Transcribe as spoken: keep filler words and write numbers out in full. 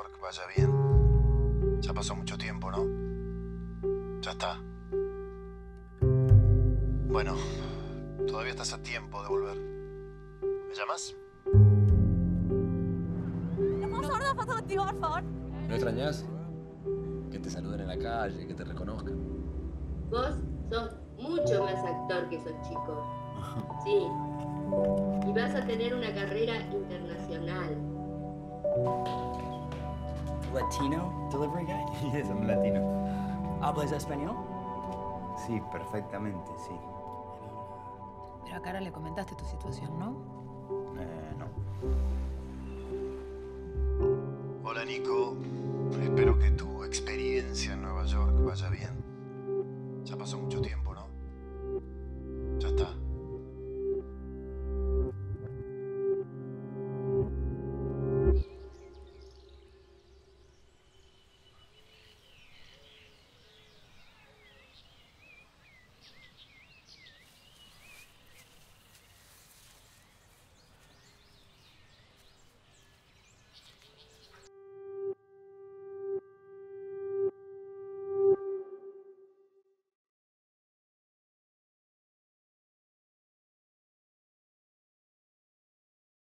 peor, que vaya bien. Ya pasó mucho tiempo, ¿no? Ya está. Bueno, todavía estás a tiempo de volver. ¿Me llamas? ¿No extrañas? Que te saluden en la calle, que te reconozcan. Vos sos mucho más actor que esos chicos. Sí. Y vas a tener una carrera internacional. ¿Latino delivery guy? Yes, I'm Latino. ¿Hablas español? Sí, perfectamente, sí. Pero a Cara le comentaste tu situación, ¿no? Eh, no. Hola, Nico. Espero que tu experiencia en Nueva York vaya bien. Ya pasó mucho tiempo.